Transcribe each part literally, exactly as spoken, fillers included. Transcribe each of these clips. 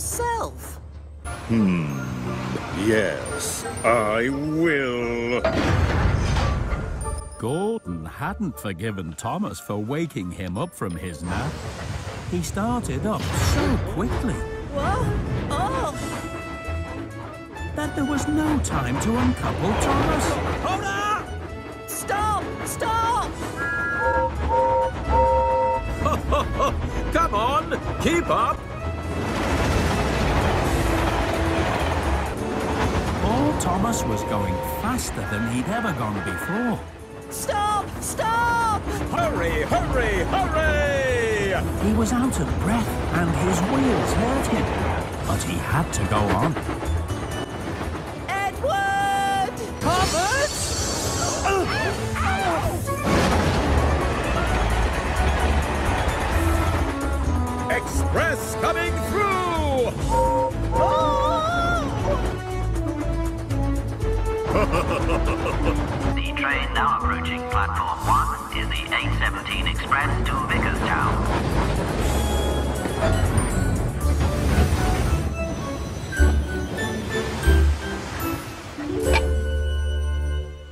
yourself? Hmm. Yes, I will. Gordon hadn't forgiven Thomas for waking him up from his nap. He started up so quickly. Whoa! Oh! That there was no time to uncouple Thomas. Hold on! Stop! Stop! Come on! Keep up! Poor Thomas was going faster than he'd ever gone before. Stop! Stop! Hurry! Hurry! Hurry! He was out of breath and his wheels hurt him, but he had to go on. Edward! Thomas! Ow! Ow! Express coming through! Oh! The train now approaching platform one is the eight seventeen Express to Vicarstown.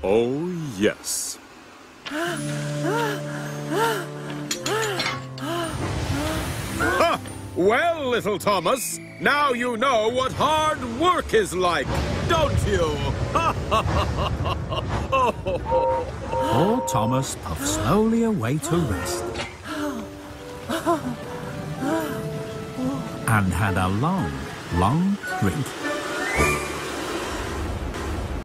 Oh, yes. Ah, well, little Thomas, now you know what hard work is like, don't you? Poor Thomas puffed slowly away to rest and had a long, long drink.